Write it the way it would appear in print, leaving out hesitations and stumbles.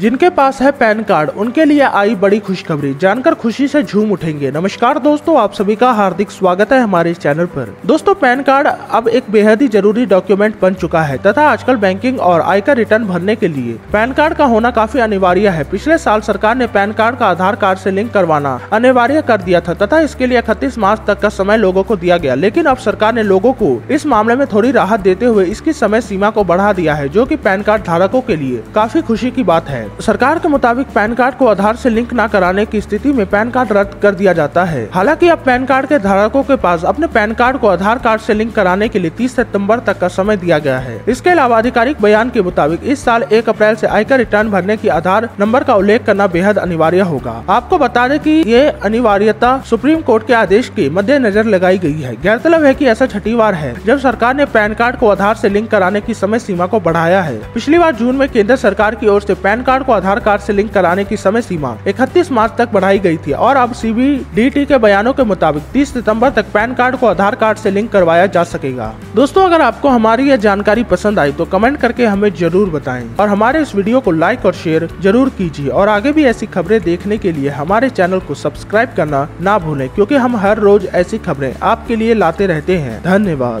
जिनके पास है pan card उनके लिए आई बड़ी खुशखबरी, जानकर खुशी से झूम उठेंगे। नमस्कार दोस्तों, आप सभी का हार्दिक स्वागत है हमारे इस चैनल पर। दोस्तों, पैन कार्ड अब एक बेहद ही जरूरी डॉक्यूमेंट बन चुका है तथा आजकल बैंकिंग और आयकर रिटर्न भरने के लिए पैन कार्ड का होना काफी अनिवार्य है। पिछले साल सरकार ने पैन कार्ड का आधार कार्ड से लिंक करवाना अनिवार्य कर दिया था तथा इसके लिए 31 मार्च तक का समय लोगों को दिया गया, लेकिन अब सरकार ने लोगों को इस मामले में थोड़ी राहत देते हुए इसकी समय सीमा को बढ़ा दिया है, जो कि पैन कार्ड धारकों के लिए काफी खुशी की बात है। सरकार के मुताबिक पैन कार्ड को आधार से लिंक न कराने की स्थिति में पैन कार्ड रद्द कर दिया जाता है। हालांकि अब पैन कार्ड के धारकों के पास अपने पैन कार्ड को आधार कार्ड से लिंक कराने के लिए 30 सितंबर तक का समय दिया गया है। इसके अलावा आधिकारिक बयान के मुताबिक इस साल 1 अप्रैल से आयकर रिटर्न भरने की आधार नंबर का उल्लेख करना बेहद अनिवार्य होगा। आपको बता दें कि ये अनिवार्यता सुप्रीम कोर्ट के आदेश के मद्देनजर लगाई गयी है। गौरतलब है कि ऐसा छठी बार है जब सरकार ने पैन कार्ड को आधार से लिंक कराने की समय सीमा को बढ़ाया है। पिछली बार जून में केंद्र सरकार की ओर से पैन कार्ड को आधार कार्ड से लिंक कराने की समय सीमा 31 मार्च तक बढ़ाई गई थी और अब CBDT के बयानों के मुताबिक 30 सितंबर तक पैन कार्ड को आधार कार्ड से लिंक करवाया जा सकेगा। दोस्तों, अगर आपको हमारी यह जानकारी पसंद आई तो कमेंट करके हमें जरूर बताएं और हमारे इस वीडियो को लाइक और शेयर जरूर कीजिए और आगे भी ऐसी खबरें देखने के लिए हमारे चैनल को सब्सक्राइब करना ना भूलें, क्योंकि हम हर रोज ऐसी खबरें आपके लिए लाते रहते हैं। धन्यवाद।